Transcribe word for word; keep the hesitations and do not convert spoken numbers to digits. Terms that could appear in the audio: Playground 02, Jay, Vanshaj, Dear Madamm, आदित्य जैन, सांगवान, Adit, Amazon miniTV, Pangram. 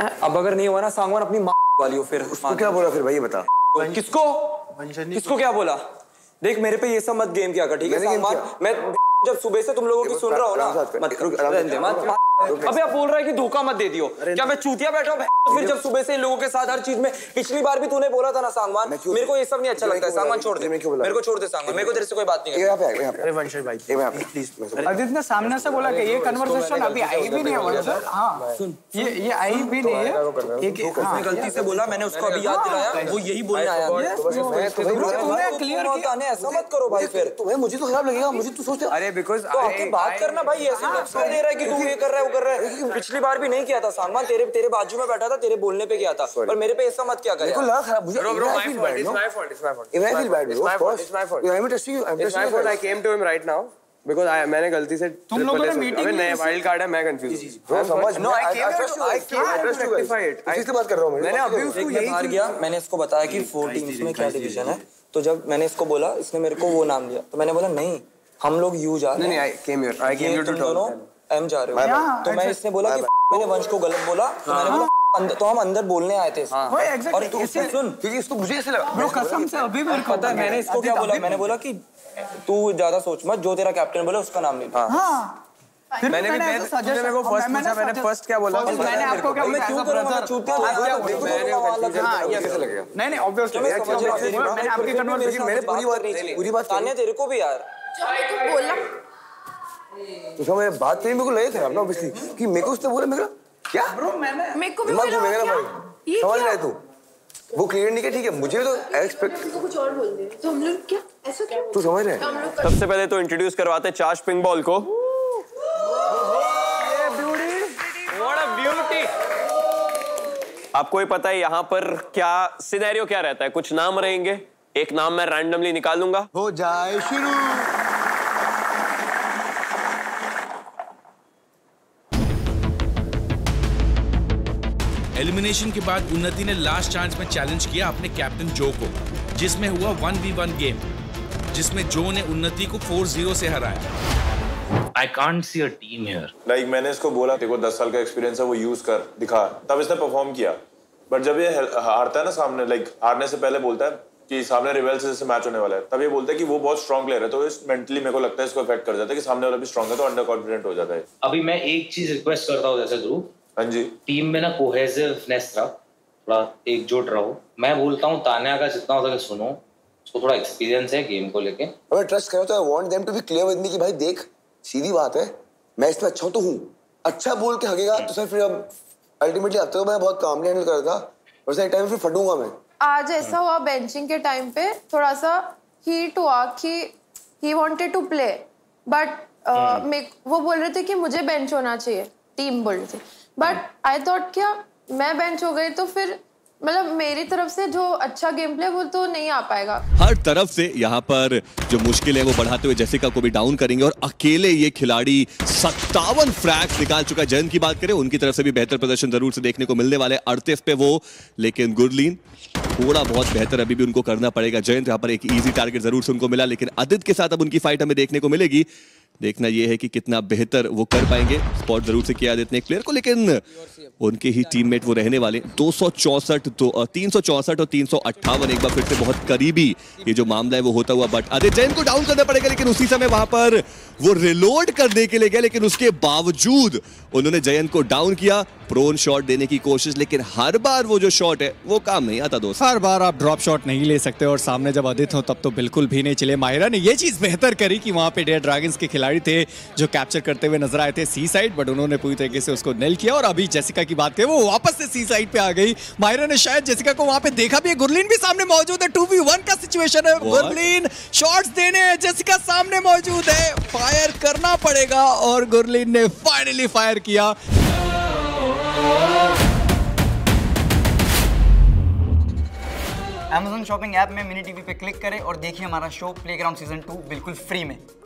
अब अगर नहीं हुआ ना सांगवान अपनी माँ वाली हो फिर। उसको क्या बोला फिर भाई बता? किसको किसको क्या बोला? देख मेरे पे ये सब मत गेम किया कर, ठीक है? मैं जब सुबह से तुम लोगों की सुन रहा हूँ ना, मत अबे आप बोल रहा है कि धोखा मत दे दियो। क्या मैं चूतिया बैठा हूँ? फिर जब सुबह से इन लोगों के साथ हर चीज में, पिछली बार भी तूने बोला था ना सांगवान मेरे को ये सब नहीं अच्छा लगता है, सांगवान छोड़ दे, मेरे को छोड़ दे सांगवान, मेरे को तेरे से कोई बात नहीं। अदित ने सामने से बोला कि ये कन्वर्सेशन अभी आई भी नहीं है सर। हाँ ये ये आई भी नहीं है, गलती से बोला मैंने, उसको अभी याद दिलाया, वो यही बोलने आया। क्लियर होता है, ऐसा मत करो भाई, फिर तुम्हें मुझे तो खराब लगेगा। मुझे तो सोचते अरे बिकॉज बात करना भाई, ऐसा दे रहा है कि तू ये कर रहा है कर रहा है। पिछली बार भी नहीं किया था सांगवान, तेरे तेरे बाजू में बैठा था, तेरे बोलने पे किया था, पर मेरे पे ऐसा मत क्या कर। देखो लग खराब मुझे। I feel bad, it's my fault, it's my fault, it's my fault, it's my fault, I am testing you, I am testing you, I came to him right now because I मैंने गलती से तुम लोगों ने meeting में नया wild card है, मैं कंफ्यूज हूं समझ। No I came to I came to rectify it, इसी से बात कर रहा हूं। मैंने अभी उसको यही हार गया, मैंने इसको बताया कि चार टीम्स में क्या डिवीजन है, तो जब मैंने इसको बोला इसने मेरे को वो नाम दिया, तो मैंने बोला नहीं हम लोग यू जा रहे हैं, नहीं I came here, I came to talk M जा रहे हो, तो मैं इसने बोला कि मैंने वंश को गलत बोला, तो मैंने बोला अंदर, तो हम अंदर बोलने आए थे। हाँ। और तू सुन, क्योंकि इसको मुझे ऐसे लगा ब्रो, कसम से अभी मेरे को पता है मैंने इसको क्या बोला, मैंने बोला कि तू ज्यादा सोच मत, जो तेरा कैप्टन बोला उसका नाम नहीं। हाँ मैंने भी मैं तुमने मेरे को फर्स्ट पूछा, मैंने फर्स्ट क्या बोला? मैंने आपको क्या मैं क्यों करूँगा चूतिया? हाँ ये कैसे लगेगा? नहीं नहीं ऑब्वियसली मैंने आपकी कन्वर्सेशन मैंने पूरी बात पूरी बात तानिया तेरे को भी यार बोला तो मेरे बात नहीं, मेरे को लगे खराब ना ऑब्वियसली कि मेरे को उसने बोला, मेरे क्या ब्रो मैंने मेरे को भी बोला क्या समझ रहा है तू? वो क्लियर नहीं किया, ठीक है मुझे भी तो एक्सपेक्ट तो कुछ और बोल दे, तो हम लोग क्या ऐसा क्या तू समझ रहा है? सबसे पहले तो इंट्रोड्यूस करवाते चार्ज पिंग बॉल को। ये ब्यूटी व्हाट अ ब्यूटी। आपको ये पता है यहाँ पर क्या सिनेरियो क्या रहता है, कुछ नाम रहेंगे, एक नाम मैं रैंडमली निकालूंगा, हो जाए शुरू। एलिमिनेशन के बाद उन्नति ने लास्ट चांस में चैलेंज किया अपने कैप्टन जो को, जिसमें हुआ वन वी वन गेम, जिसमें जो ने उन्नति को फोर जीरो से हराया। I can't see a team here. Like मैंने इसको बोला देखो दस साल का एक्सपीरियंस है, वो यूज कर दिखा, तब इसने परफॉर्म किया, बट जब ये हारता है ना सामने, लाइक like, हारने से पहले बोलता है कि सामने रिवेल्स से मैच होने वाला है, तब ये बोलता है कि वो बहुत स्ट्रांग प्लेयर है, तो इस मेंटली मेरे को लगता है इसको इफेक्ट कर जाता है कि सामने वाला भी स्ट्रांग है, तो अंडर कॉन्फिडेंट हो जाता है। अभी मैं एक चीज रिक्वेस्ट करता हूँ जैसे ध्रुव, हाँ जी टीम में ना कोहेसिवनेस रहा, थोड़ा एकजुट रहो। मैं बोलता हूँ तान्या का जितना हो सके सुनो, उसको थोड़ा एक्सपीरियंस है गेम को लेके, अगर ट्रस्ट करो तो I want them to be clear with me कि भाई देख सीधी बात है, मैं इसमें अच्छा तो हूँ, अच्छा बोल के हगेगा तो सर फिर अब अल्टीमेटली अब तक मैं बहुत कामली हैंडल करता, और एक टाइम फिर फटूंगा मैं। आज ऐसा हुआ बेंचिंग के टाइम पे थोड़ा सा हीट हुआ कि he wanted to play but वो बोल रहे थे कि मुझे बेंच होना चाहिए, टीम बोल रही थी, बट आई थॉट क्या मैं बेंच हो गई तो फिर मतलब मेरी तरफ से जो अच्छा गेम प्ले वो तो नहीं आ पाएगा। हर तरफ से यहाँ पर जो मुश्किल है वो बढ़ाते हुए जेसिका को भी डाउन करेंगे, और अकेले ये खिलाड़ी सत्तावन फ्रैक्स निकाल चुका है। जयंत की बात करें उनकी तरफ से भी बेहतर प्रदर्शन जरूर से देखने को मिलने वाले, अड़तीस पे वो, लेकिन गुरलीन थोड़ा बहुत बेहतर अभी भी उनको करना पड़ेगा। जयंत यहाँ पर एक ईजी टारगेट जरूर से उनको मिला, लेकिन आदित्य के साथ अब उनकी फाइट हमें देखने को मिलेगी। देखना यह है कि कितना बेहतर वो कर पाएंगे। स्पॉट जरूर से किया देते हैं एक प्लेयर को, लेकिन उनके ही टीममेट वो रहने वाले। दो सौ चौसठ दो तीन सौ चौसठ और तीन सौ अट्ठावन एक बार फिर से बहुत करीबी ये जो मामला है वो होता हुआ, बट आदित्य जैन को डाउन करना पड़ेगा। लेकिन उसी समय वहां पर वो रिलोड करने के लिए गया, लेकिन उसके बावजूद उन्होंने जयंत को डाउन किया। प्रोन शॉट देने की कोशिश, लेकिन हर बार वो जो शॉट है वो काम नहीं आता दोस्त। हर बार आप ड्रॉप शॉट नहीं ले सकते, और सामने जब आदित्य हो तब तो बिल्कुल भी नहीं चले। माहिरा ने ये चीज बेहतर करी कि वहां पे डेयर ड्रैगन्स के खिलाड़ी थे जो कैप्चर करते हुए नजर आए थे सी साइड, बट उन्होंने पूरी तरीके से उसको नेल किया। और अभी जेसिका की बात करें वो वापस से सी साइड पे आ गई। माहिरा ने शायद जेसिका को वहां पे देखा भी है, गुरलीन भी सामने मौजूद है, टू वी वन का सिचुएशन है। गुरलीन शॉट्स देने हैं, जेसिका सामने मौजूद है, फायर करना पड़ेगा, और गुरलीन ने फाइनली फायर किया। Amazon शॉपिंग ऐप में मिनी टीवी पे क्लिक करें और देखिए हमारा शो प्लेग्राउंड सीजन टू बिल्कुल फ्री में।